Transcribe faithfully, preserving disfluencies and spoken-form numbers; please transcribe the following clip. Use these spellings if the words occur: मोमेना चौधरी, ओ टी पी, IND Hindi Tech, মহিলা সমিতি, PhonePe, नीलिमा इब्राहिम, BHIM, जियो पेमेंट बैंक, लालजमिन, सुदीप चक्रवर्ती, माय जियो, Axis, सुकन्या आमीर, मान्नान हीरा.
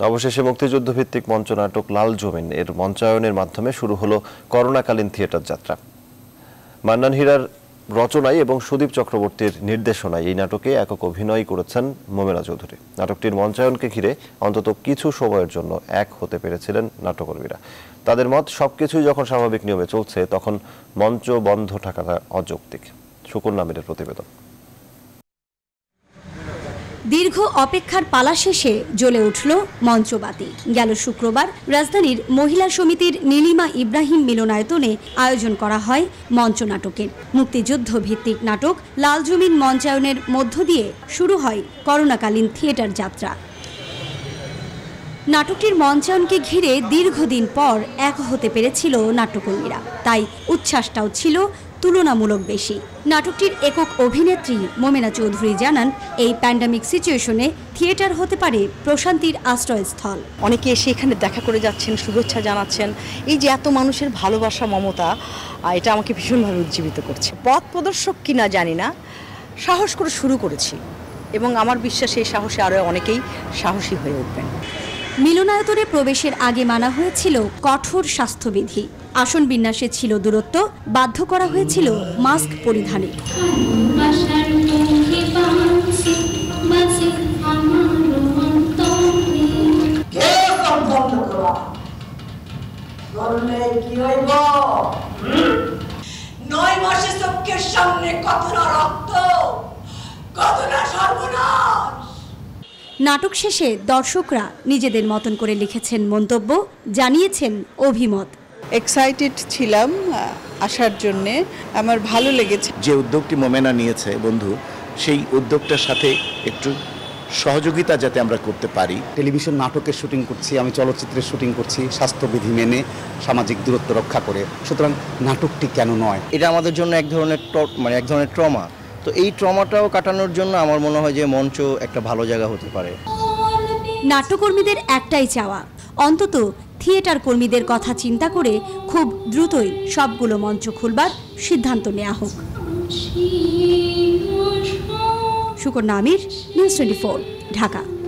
अवशेषे मुक्तियुद्धभित्तिक मंचनाटक लाल जमीन एर मंचायनेर माध्यमे शुरू हलो करोनाकालीन थिएटर यात्रा। मान्नान हीरार रचनाय एबं सुदीप चक्रवर्तीर निर्देशनाय एई नाटके एकक अभिनय करेछेन मोमेना चौधरी। नाटकटिर मंचायनके घिरे अंतत किछु समयेर जन्य एक होते पेरेछिलेन नाट्यकर्मीरा। तादेर मत सबकिछुई जखन स्वाभाविक नियमे चलछे तखन मंच बंध थाकाटा अयौक्तिक। सुकन्या आमीरेर प्रतिवेदन। दीर्घ अपेक्षार पाला शेषे ज्वले उठल मंचबाती। गेल शुक्रवार राजधानीर महिला समितिर नीलिमा इब्राहिम मिलनायतने आयोजन करा हय मंचनाटकेर। मुक्तियुद्ध भित्तिक नाटक लाल जमीन मंचायनेर मध्य दिए शुरू हय करोनाकालीन थिएटर यात्रा। नाटकटिर मंचायनके घिरे दीर्घदिन पर एक होते पेरेछिल नाट्यकर्मीरा, ताई उच्छ्वासटाओ छिल तुलनामूलक बेशी। नाटकटिर एकक अभिनेत्री मोमेना चौधरी जानान এই প্যান্ডেমিক সিচুয়েশনে থিয়েটার হতে পারে প্রশান্তির আশ্রয়স্থল। অনেকে সেখানে দেখা করে যাচ্ছেন, শুভেচ্ছা জানাচ্ছেন। এই যে এত মানুষের ভালোবাসা, মমতা, এটা আমাকে ভীষণভাবে উজ্জীবিত করছে। পথ প্রদর্শক কিনা জানি না, সাহস করে শুরু করেছি এবং আমার বিশ্বাস এই সাহসে আরও অনেকেই সাহসী হয়ে উঠবেন। মিলনায়তনে প্রবেশের আগে মানা হয়েছিল কঠোর স্বাস্থ্যবিধি। आसन विन्यासे छिलो दूरत्व, बाध्य करा हुएछिलो मास्क परिधाने। नाटक शेषे दर्शकरा निजेदेर मतन करे लिखेछेन मंतब्य, जानिएछेन अभिमत। एक्साइटेड छिलाम आशार जोन्ने, आमार भालो लेगेছে। যে উদ্যোগটি মোমেনা নিয়েছে বন্ধু, সেই উদ্যোগটার সাথে একটু সহযোগিতা যাতে আমরা করতে পারি। টেলিভিশন নাটকের শুটিং করছি, আমি চলচ্চিত্রের শুটিং করছি স্বাস্থ্যবিধি মেনে, সামাজিক দূরত্ব রক্ষা করে। সুতরাং নাটকটি কেন নয়? এটা আমাদের জন্য এক ধরনের মানে এক ধরনের ট্রমা। তো এই ট্রমাটাও কাটানোর জন্য আমার মনে হয় যে মঞ্চ একটা ভালো জায়গা হতে পারে। নাট্যকর্মীদের একটাই চাওয়া, অন্তত থিয়েটার কর্মীদের কথা চিন্তা করে খুব দ্রুতই সবগুলো মঞ্চ খুলবার সিদ্ধান্ত নেওয়া হোক। Sukanya Amir, news twenty four, Dhaka.